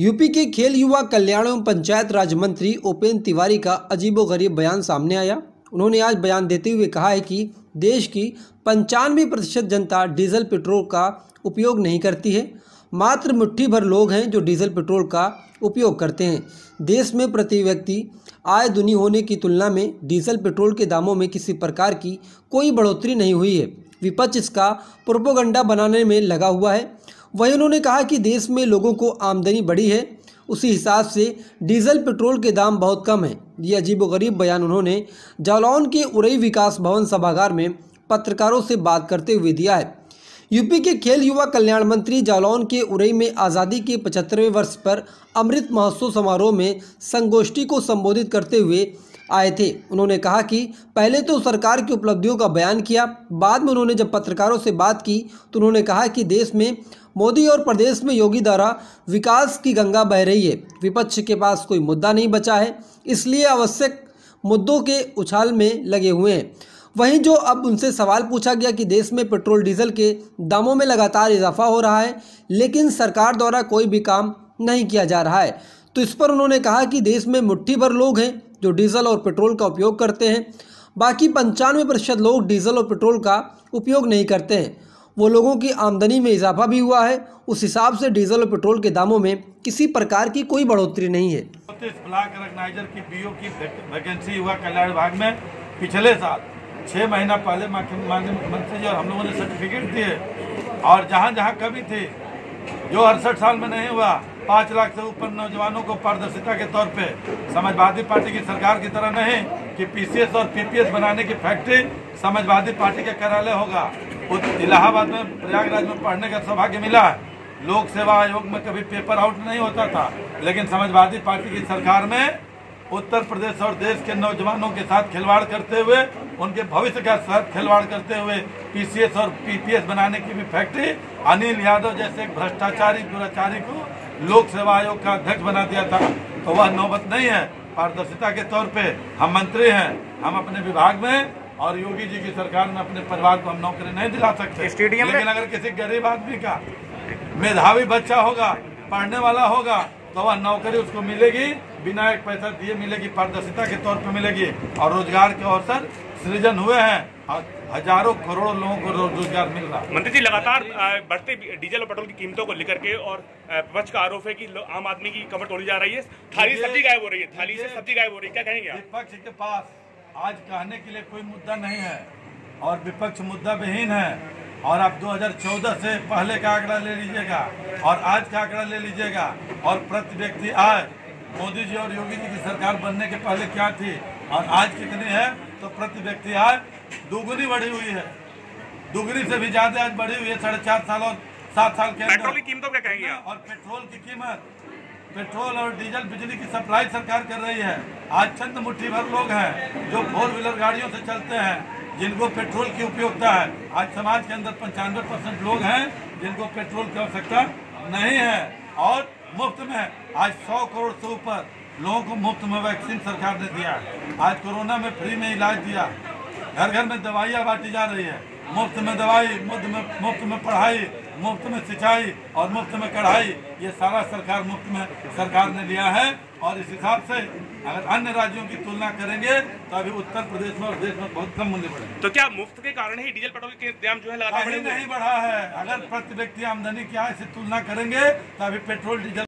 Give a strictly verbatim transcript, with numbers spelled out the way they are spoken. UP के खेल युवा कल्याण एवं पंचायत राज मंत्री उपेंद्र तिवारी का अजीबोगरीब बयान सामने आया। उन्होंने आज बयान देते हुए कहा है कि देश की पंचानवे प्रतिशत जनता डीजल पेट्रोल का उपयोग नहीं करती है, मात्र मुट्ठी भर लोग हैं जो डीजल पेट्रोल का उपयोग करते हैं। देश में प्रति व्यक्ति आय दुनी होने की तुलना में डीजल पेट्रोल के दामों में किसी प्रकार की कोई बढ़ोतरी नहीं हुई है। विपक्ष इसका प्रोपोगंडा बनाने में लगा हुआ है। वहीं उन्होंने कहा कि देश में लोगों को आमदनी बढ़ी है, उसी हिसाब से डीजल पेट्रोल के दाम बहुत कम हैं। ये अजीबोगरीब बयान उन्होंने जालौन के उरई विकास भवन सभागार में पत्रकारों से बात करते हुए दिया है। यूपी के खेल युवा कल्याण मंत्री जालौन के उरई में आज़ादी के पचहत्तरवें वर्ष पर अमृत महोत्सव समारोह में संगोष्ठी को संबोधित करते हुए आए थे। उन्होंने कहा कि पहले तो सरकार की उपलब्धियों का बयान किया, बाद में उन्होंने जब पत्रकारों से बात की तो उन्होंने कहा कि देश में मोदी और प्रदेश में योगी द्वारा विकास की गंगा बह रही है। विपक्ष के पास कोई मुद्दा नहीं बचा है, इसलिए आवश्यक मुद्दों के उछाल में लगे हुए हैं। वहीं जो अब उनसे सवाल पूछा गया कि देश में पेट्रोल डीजल के दामों में लगातार इजाफा हो रहा है, लेकिन सरकार द्वारा कोई भी काम नहीं किया जा रहा है, तो इस पर उन्होंने कहा कि देश में मुट्ठी भर लोग हैं जो डीजल और पेट्रोल का उपयोग करते हैं। बाकी पंचानवे प्रतिशत लोग डीजल और पेट्रोल का उपयोग नहीं करते हैं। वो लोगों की आमदनी में इजाफा भी हुआ है, उस हिसाब से डीजल और पेट्रोल के दामों में किसी प्रकार की कोई बढ़ोतरी नहीं है। ब्लॉक ऑर्गेनाइजर की बीओ की वैकेंसी हुआ कल्याण विभाग में पिछले साल छः महीना पहले माननीय मुख्यमंत्री जी और हम लोगों ने सर्टिफिकेट दिए, और जहाँ जहाँ कमी थी जो अड़सठ साल में नहीं हुआ, पाँच लाख से ऊपर नौजवानों को पारदर्शिता के तौर पे समाजवादी पार्टी की सरकार की तरह नहीं कि पीसीएस और पीपीएस बनाने की फैक्ट्री समाजवादी पार्टी का कार्यालय होगा। इलाहाबाद में प्रयागराज में पढ़ने का सौभाग्य मिला। लोक सेवा आयोग में कभी पेपर आउट नहीं होता था, लेकिन समाजवादी पार्टी की सरकार में उत्तर प्रदेश और देश के नौजवानों के साथ खिलवाड़ करते हुए, उनके भविष्य के साथ खिलवाड़ करते हुए पीसीएस और पीपीएस बनाने की भी फैक्ट्री अनिल यादव जैसे एक भ्रष्टाचारी दुराचारी को लोक सेवा आयोग का अध्यक्ष बना दिया था। तो वह नौबत नहीं है। पारदर्शिता के तौर पे हम मंत्री हैं, हम अपने विभाग में और योगी जी की सरकार में अपने परिवार को हम नौकरी नहीं दिला सकते। स्टेडियम लेकिन अगर किसी गरीब आदमी का मेधावी बच्चा होगा, पढ़ने वाला होगा, तो वह नौकरी उसको मिलेगी, बिना एक पैसा दिए मिलेगी, पारदर्शिता के तौर पर मिलेगी, और रोजगार के अवसर सृजन हुए हैं और हजारों करोड़ों लोगों को रोजगार मिल रहा है। मंत्री जी, लगातार बढ़ते डीजल और पेट्रोल की कीमतों को लेकर के और विपक्ष का आरोप है कि आम आदमी की कमर तोड़ी जा रही है, थाली सब्जी गायब हो रही है, थाली से सब्जी गायब हो रही है, क्या कहेंगे? विपक्ष के पास आज कहने के लिए कोई मुद्दा नहीं है और विपक्ष मुद्दा विहीन है। और आप दो हज़ार चौदह से पहले का आंकड़ा ले लीजिएगा और आज का आंकड़ा ले लीजिएगा, और प्रति व्यक्ति आज मोदी जी और योगी जी की सरकार बनने के पहले क्या थी और आज कितनी है, तो प्रति व्यक्ति आज दुगुनी बढ़ी हुई है, दुगुनी से भी ज्यादा आज बढ़ी हुई है साढ़े चार साल और सात साल के। पेट्रोल की कीमतों क्या कहेंगे? और पेट्रोल की कीमत, पेट्रोल और डीजल बिजली की सप्लाई सरकार कर रही है। आज चंद मुट्ठी भर लोग हैं जो फोर व्हीलर गाड़ियों से चलते हैं, जिनको पेट्रोल की उपयोगिता है। आज समाज के अंदर पंचानवे परसेंट लोग हैं जिनको पेट्रोल की आवश्यकता नहीं है, और मुफ्त में आज सौ करोड़ से ऊपर लोगों को मुफ्त में वैक्सीन सरकार ने दिया। आज कोरोना में फ्री में इलाज दिया, घर घर में दवाइयाँ बांटी जा रही है, मुफ्त में दवाई, मुफ्त में मुफ्त में पढ़ाई, मुफ्त में सिंचाई और मुफ्त में कढ़ाई, ये सारा सरकार मुफ्त में सरकार ने लिया है। और इस हिसाब से अगर अन्य राज्यों की तुलना करेंगे तो अभी उत्तर प्रदेश में और देश में बहुत कम मूल्य बढ़े। तो क्या मुफ्त के कारण ही डीजल पेट्रोल के दाम जो है लगातार नहीं बढ़ा है? अगर प्रति व्यक्ति आमदनी की आय से तुलना करेंगे तो अभी पेट्रोल डीजल